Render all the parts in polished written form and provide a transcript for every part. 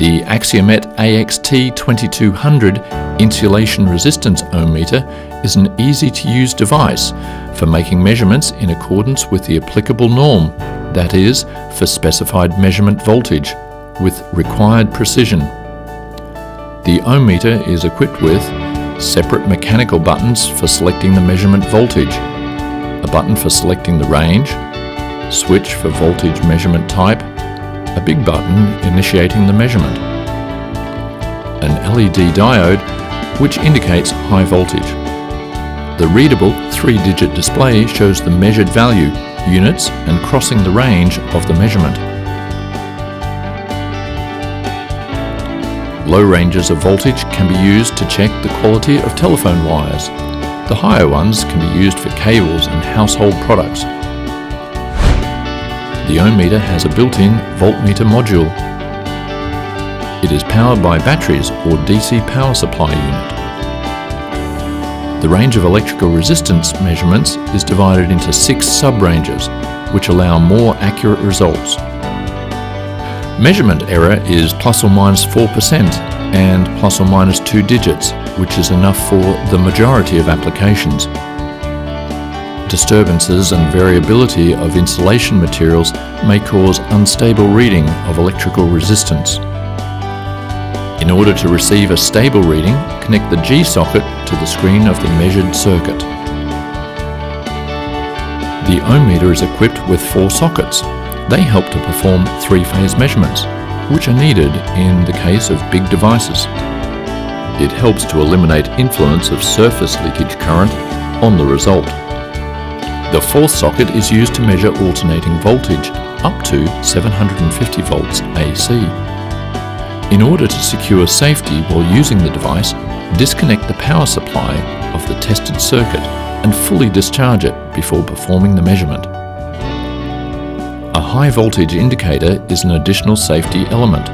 The Axiomet AX-T2200 insulation resistance ohmmeter is an easy-to-use device for making measurements in accordance with the applicable norm, that is, for specified measurement voltage, with required precision. The ohmmeter is equipped with separate mechanical buttons for selecting the measurement voltage, a button for selecting the range, switch for voltage measurement type, a big button initiating the measurement, an LED diode which indicates high voltage. The readable 3-digit display shows the measured value, units and crossing the range of the measurement. Low ranges of voltage can be used to check the quality of telephone wires. The higher ones can be used for cables and household products. The ohmmeter has a built-in voltmeter module. It is powered by batteries or DC power supply unit. The range of electrical resistance measurements is divided into 6 sub-ranges, which allow more accurate results. Measurement error is plus or minus 4% and plus or minus 2 digits, which is enough for the majority of applications. Disturbances and variability of insulation materials may cause unstable reading of electrical resistance. In order to receive a stable reading, connect the G socket to the screen of the measured circuit. The ohmmeter is equipped with 4 sockets. They help to perform 3-phase measurements, which are needed in the case of big devices. It helps to eliminate influence of surface leakage current on the result. The 4th socket is used to measure alternating voltage, up to 750 volts AC. In order to secure safety while using the device, disconnect the power supply of the tested circuit and fully discharge it before performing the measurement. A high voltage indicator is an additional safety element.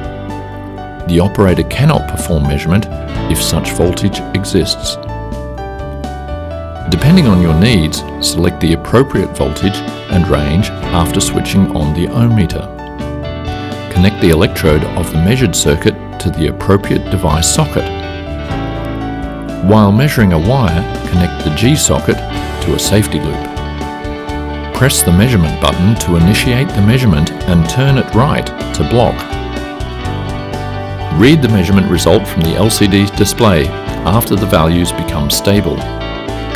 The operator cannot perform measurement if such voltage exists. Depending on your needs, select the appropriate voltage and range after switching on the ohmmeter. Connect the electrode of the measured circuit to the appropriate device socket. While measuring a wire, connect the G socket to a safety loop. Press the measurement button to initiate the measurement and turn it right to block. Read the measurement result from the LCD display after the values become stable.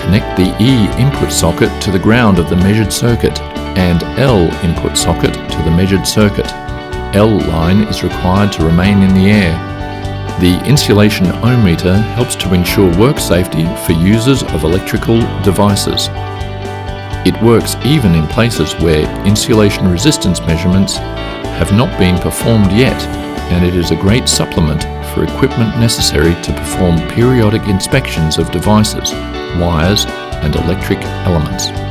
Connect the E input socket to the ground of the measured circuit and L input socket to the measured circuit. L line is required to remain in the air. The insulation ohmmeter helps to ensure work safety for users of electrical devices. It works even in places where insulation resistance measurements have not been performed yet, and it is a great supplement for equipment necessary to perform periodic inspections of devices, wires, and electric elements.